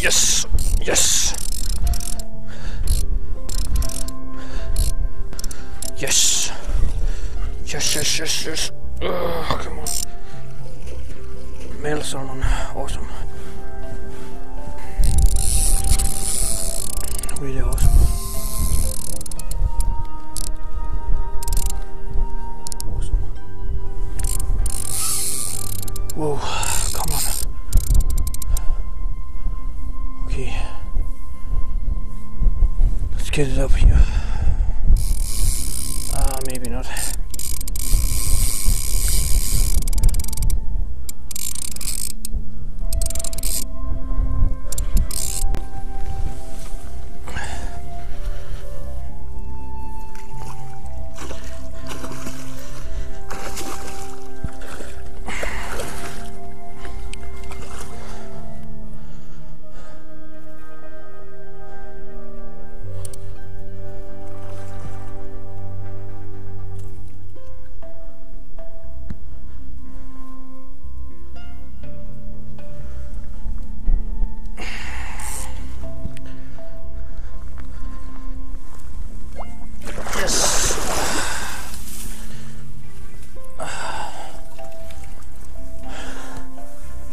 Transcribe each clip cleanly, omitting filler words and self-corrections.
Yes! Yes! Yes! Yes, yes, yes, yes! Come on. Male salmon, awesome. Really awesome. Awesome. Whoa, come on. Okay. Let's get it up here. Maybe not.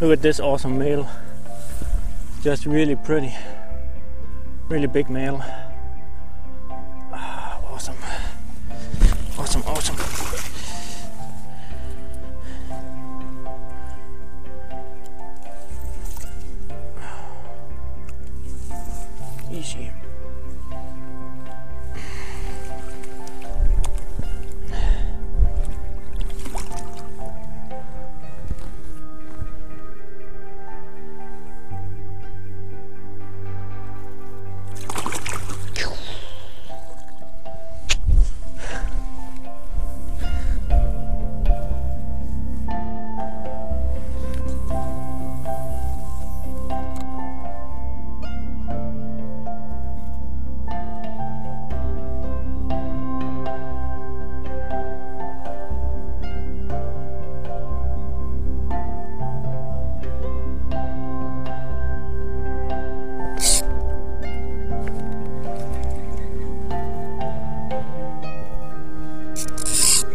Look at this awesome male, just really pretty, really big male. Ah, awesome, awesome, awesome. Easy.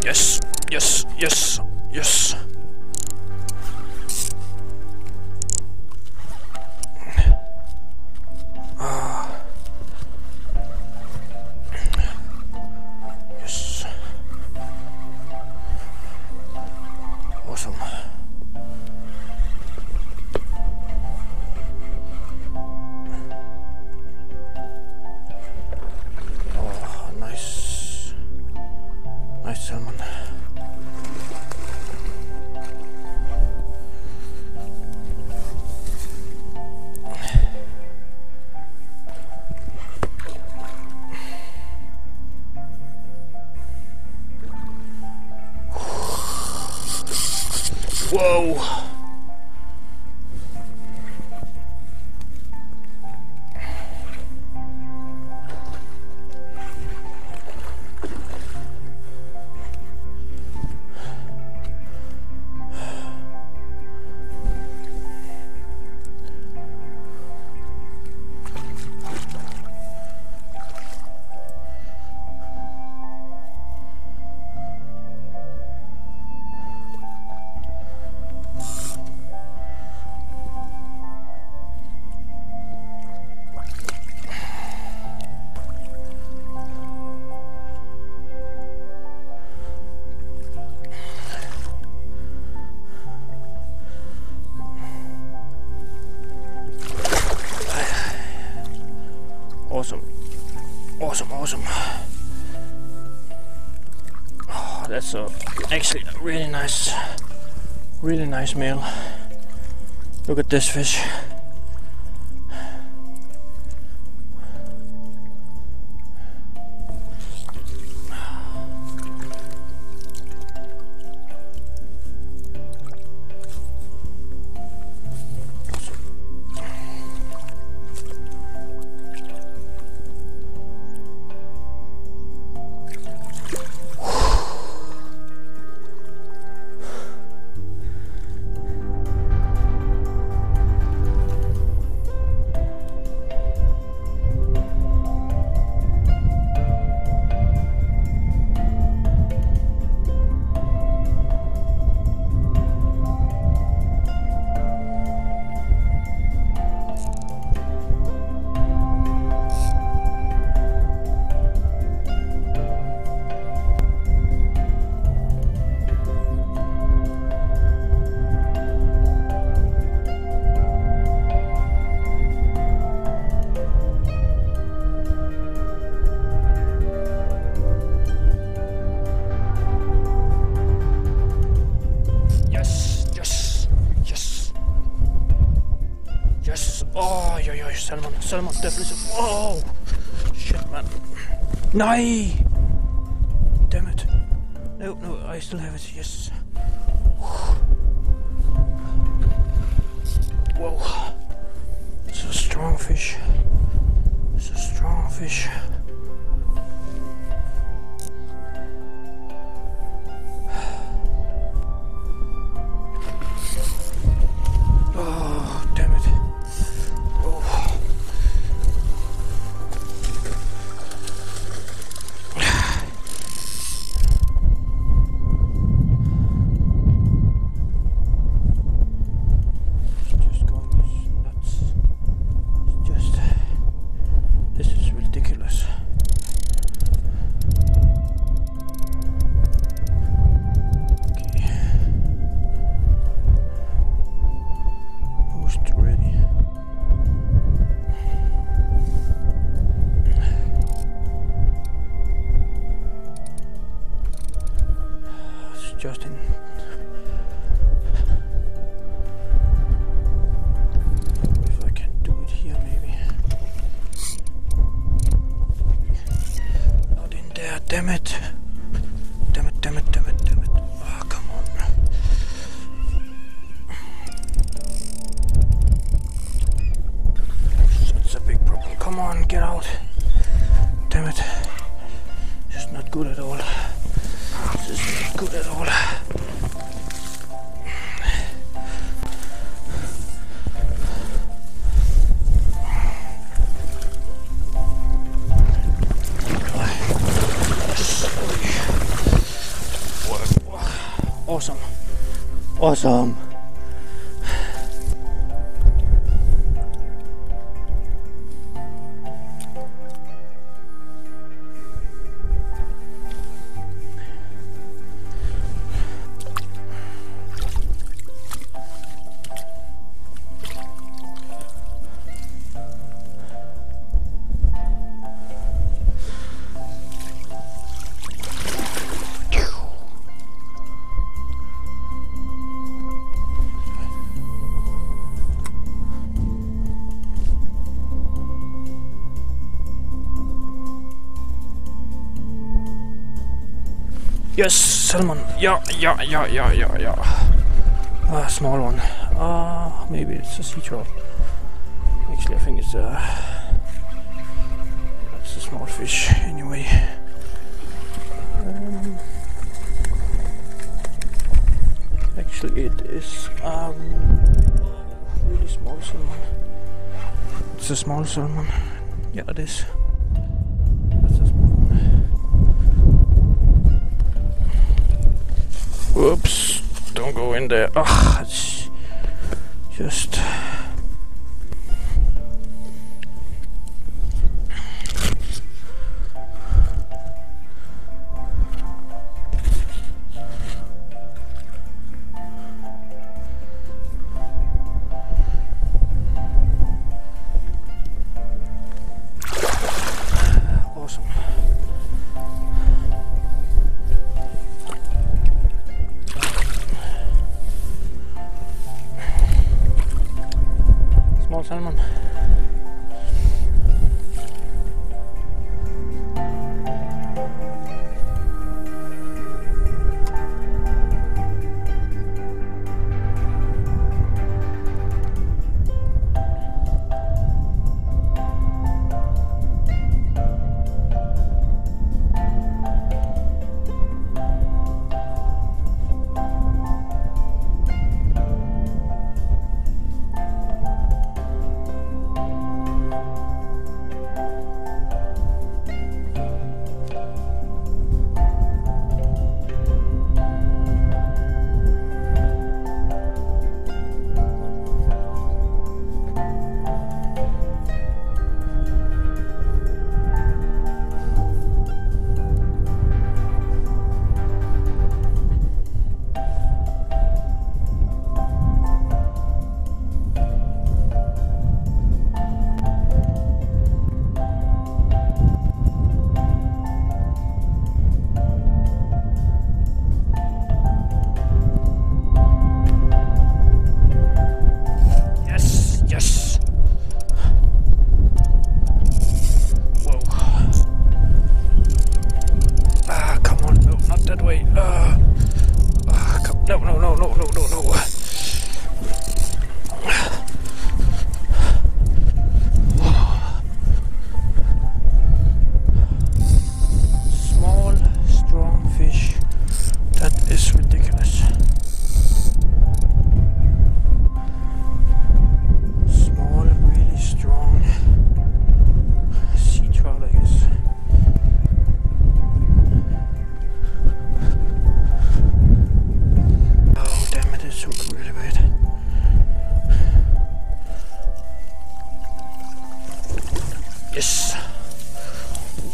Yes, yes, yes, yes. Yes. Awesome. Oh, nice. Nice salmon. Whoa! Awesome, awesome, awesome. Oh, that's actually a really nice meal. Look at this fish. Oj, salmon, definitely salmon. Whoa! Shit, man. No! Damn it. No, I still have it, yes. Whoa. It's a strong fish. It's a strong fish. Justin. If I can do it here, maybe. Not in there, damn it. Damn it. Ah, come on. It's a big problem. Come on, get out. Damn it. It's not good at all. This is not good at all. Awesome. Awesome. Yes, salmon. Yeah. Ah, small one. Ah, maybe it's a sea trout. Actually, I think it's a small fish anyway. Actually, it is really small salmon. It's a small salmon. Yeah, it is. Oops, don't go in there. Ah, it's just... Salmon.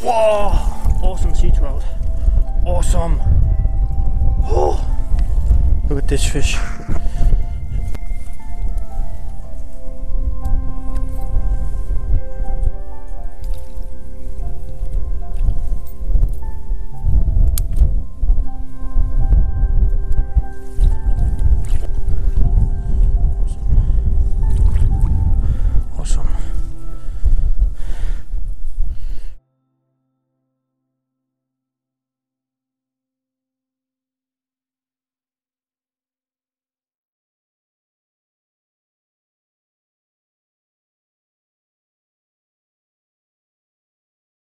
Whoa! Awesome sea trout. Awesome. Oh, look at this fish.